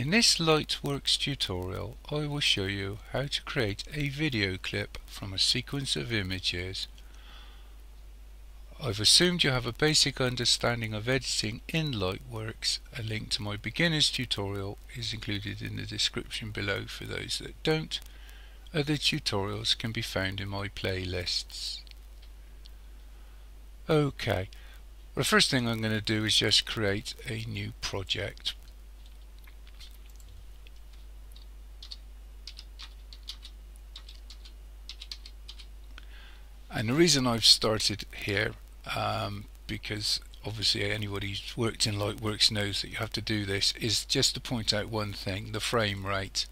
In this Lightworks tutorial I will show you how to create a video clip from a sequence of images. I've assumed you have a basic understanding of editing in Lightworks. A link to my beginner's tutorial is included in the description below for those that don't. Other tutorials can be found in my playlists. Okay, the first thing I'm going to do is just create a new project. And the reason I've started here, because obviously anybody who's worked in Lightworks knows that you have to do this, is just to point out one thing, the frame rate.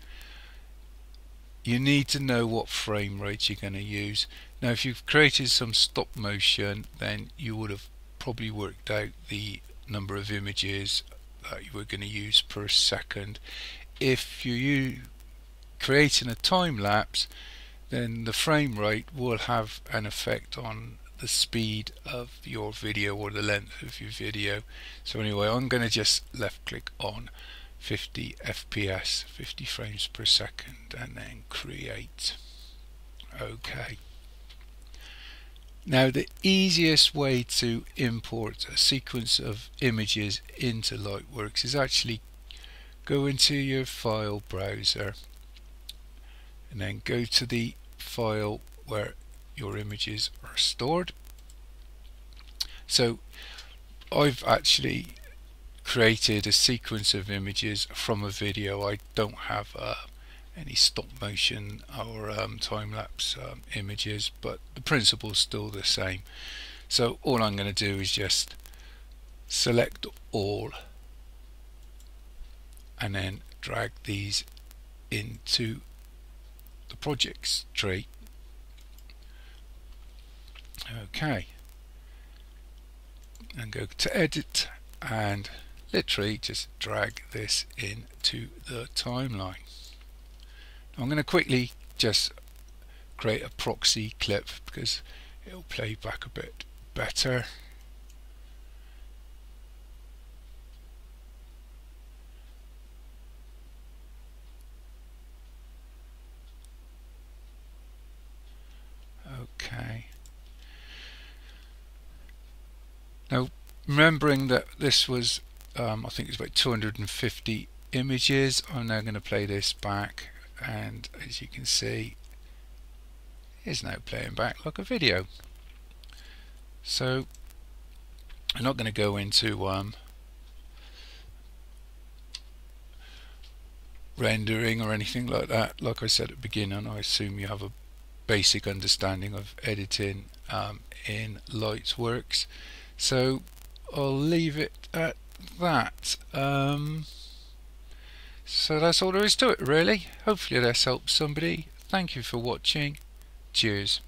You need to know what frame rate you're going to use. Now if you've created some stop motion, then you would have probably worked out the number of images that you were going to use per second. If you're creating a time lapse, then the frame rate will have an effect on the speed of your video or the length of your video. So anyway, I'm going to just left click on 50 FPS, 50 frames per second, and then create. Okay. Now the easiest way to import a sequence of images into Lightworks is actually go into your file browser and then go to the file where your images are stored. So I've actually created a sequence of images from a video. I don't have any stop motion or time-lapse images, but the principle's still the same. So all I'm going to do is just select all and then drag these into the projects tree. Okay, and go to edit and literally just drag this into the timeline. I'm going to quickly just create a proxy clip because it'll play back a bit better. Okay. Now, remembering that this was, I think it's about 250 images, I'm now going to play this back, and as you can see, it's now playing back like a video. So, I'm not going to go into rendering or anything like that. Like I said at the beginning, I assume you have a basic understanding of editing in Lightworks, so I'll leave it at that. So that's all there is to it really. Hopefully this helps somebody. Thank you for watching. Cheers.